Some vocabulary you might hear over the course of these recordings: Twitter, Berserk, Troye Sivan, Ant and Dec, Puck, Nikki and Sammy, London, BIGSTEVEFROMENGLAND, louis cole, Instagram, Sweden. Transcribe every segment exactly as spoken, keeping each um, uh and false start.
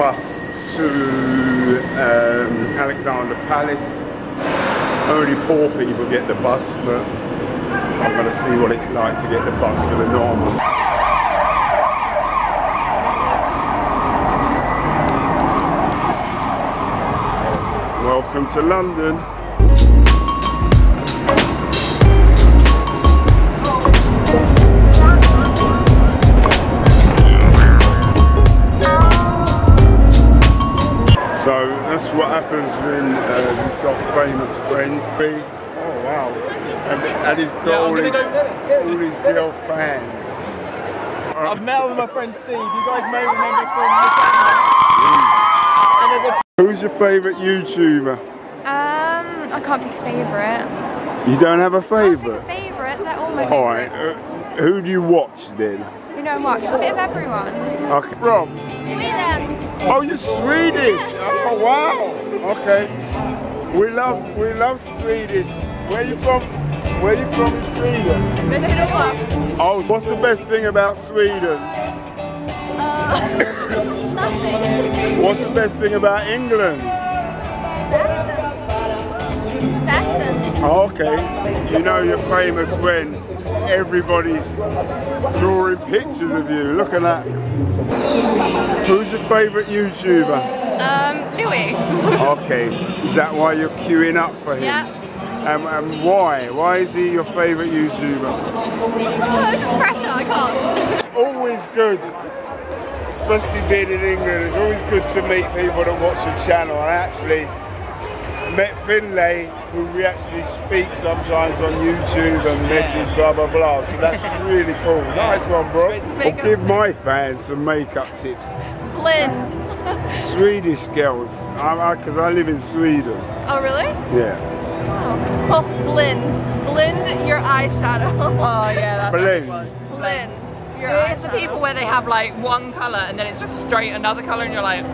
Bus to um, Alexander Palace. Only poor people get the bus, but I'm going to see what it's like to get the bus for the normal. Welcome to London. So that's what happens when uh, we've got famous friends. Oh wow, and, and he's got yeah, all, his, go all his girl fans. I've met with my friend Steve, you guys may remember from... Who's your favourite YouTuber? Um, I can't pick a favourite. You don't have a favourite? I can't pick a favourite, they're all my favourites. Alright, uh, who do you watch then? We don't watch, a bit of everyone. Okay. Rob? Sweden. Oh, you're Swedish! Oh wow! Okay. We love we love Swedish. Where are you from? Where are you from in Sweden? Oh, what's the best thing about Sweden? Uh, nothing. What's the best thing about England? The accents. Oh, okay. You know you're famous when everybody's drawing pictures of you. Look at that. Who's your favourite YouTuber? Um, Louis. Okay, is that why you're queuing up for him? Yeah. Um, and why? Why is he your favourite YouTuber? Oh, it's just pressure, I can't. It's always good, especially being in England, it's always good to meet people that watch your channel. I actually met Finlay, who we actually speak sometimes on YouTube and message, blah blah blah, so that's really cool. Nice one, bro. I'll give my fans some makeup tips. Blend. Swedish girls, because I, I, I live in Sweden. Oh really? Yeah. Oh. Well, blend. Blend your eyeshadow. Oh yeah, that's blend. Blend your eyeshadow. It's the people where they have like one colour and then it's just straight another colour and you're like,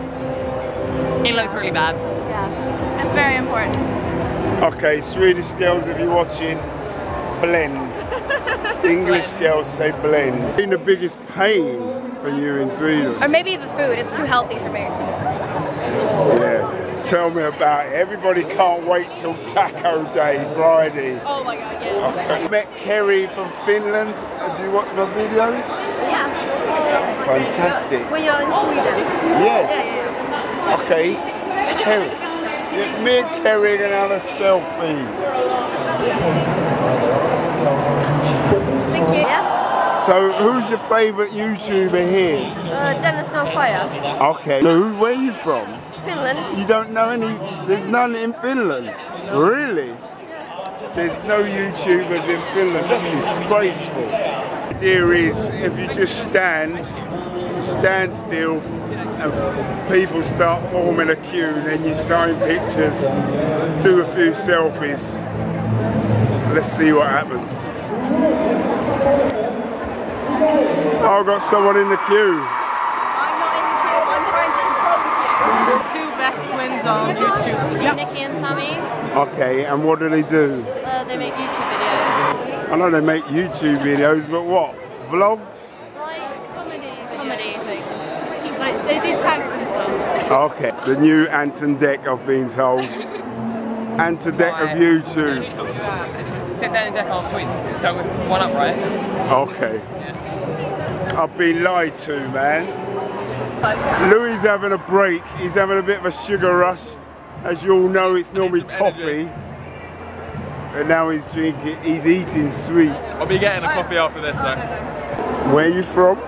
it looks really bad. Yeah, that's very important. Okay, Swedish girls, if you're watching, blend. English blend. Girls say blend. What's been the biggest pain for you in Sweden? Or maybe the food, it's too healthy for me. Yeah, tell me about it. Everybody can't wait till Taco Day, Friday. Oh my God, yes. Okay. I met Kerry from Finland. Do you watch my videos? Yeah. Fantastic. When you're in Sweden? Yes. Yeah, yeah. Okay, Kerry. Yeah, me and Kerry are going to have a selfie. Thank you. Yeah. So, who's your favourite YouTuber here? Uh, Dennis No Fire. Okay. So, who, where are you from? Finland. You don't know any? There's none in Finland? Really? Yeah. There's no YouTubers in Finland. That's disgraceful. The idea is, if you just stand, stand still, and people start forming a queue and then you sign pictures, do a few selfies. Let's see what happens. Oh, I've got someone in the queue. I'm not in the queue, I'm trying to control the queue. Two best twins on good shoes to be. Nikki and Sammy. Okay, and what do they do? Uh, they make YouTube videos. I know they make YouTube videos, but what? Vlogs? They do tag themselves. Okay, the new Ant and Dec, I've been told. Ant and Dec of YouTube. Except Ant and Dec on Twitter, so one up, right? Okay. Yeah. I've been lied to, man. Louis is having a break. He's having a bit of a sugar rush. As you all know, it's normally coffee. Energy. And now he's drinking, he's eating sweets. I'll be getting a coffee after this, though. Where are you from?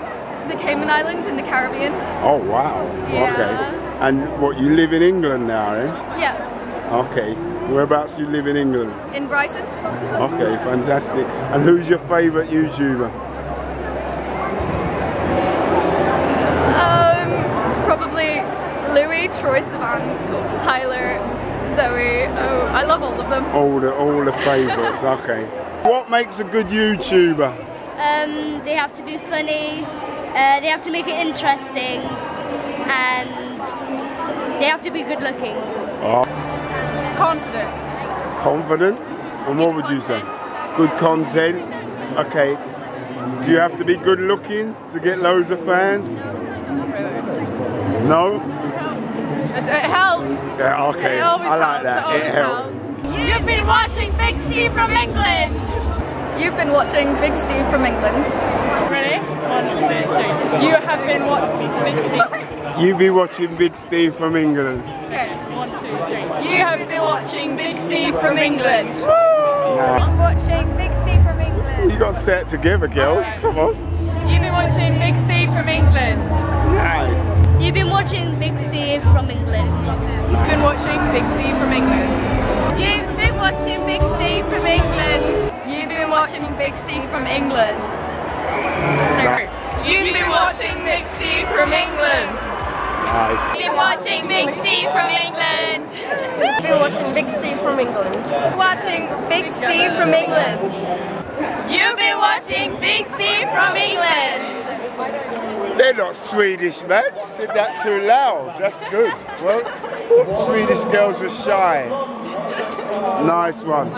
The Cayman Islands in the Caribbean. Oh wow, yeah. Okay. And what, you live in England now, eh? Yeah. Okay, whereabouts do you live in England? In Brighton. Okay, fantastic. And who's your favourite YouTuber? Troye Sivan, Tyler, Zoe, oh, I love all of them. All the, all the favourites, okay. What makes a good YouTuber? Um, they have to be funny, uh, they have to make it interesting, and they have to be good looking. Oh. Confidence. Confidence? And what would you say? Good content. Okay. Do you have to be good looking to get loads of fans? No? It helps. Yeah, okay. I like that. It helps. You've been watching Big Steve from England. You've been watching Big Steve from England. Ready? One, two, three. You have been watching Big Steve. You've been watching Big Steve from England. Okay. One, two, three. You have been watching Big Steve from England. I'm watching Big Steve from England. You got set together, girls. Come on. You've been watching Big Steve from England. Nice. You've been watching Big Steve from England. You've been watching Big Steve from England. You've been watching Big Steve from England. You've been watching Big Steve from England. You've been watching Big Steve from England. You've been watching Big Steve from England. You've been watching Big Steve from England. Watching Big Steve from England. You've been watching Big Steve from England. They're not Swedish, man. You said that too loud. That's good. Well, the Swedish girls were shy. Nice one.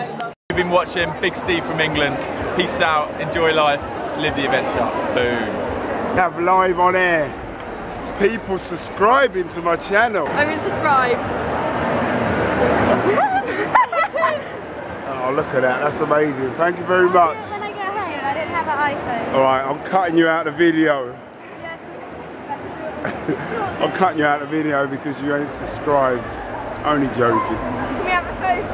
You've been watching Big Steve from England. Peace out, enjoy life, live the adventure. Boom. Have live on air. People subscribing to my channel. I'm going to subscribe. Oh, look at that. That's amazing. Thank you very much. Alright, I'm cutting you out of the video. I'm cutting you out of the video because you ain't subscribed. Only joking. Can we have a photo?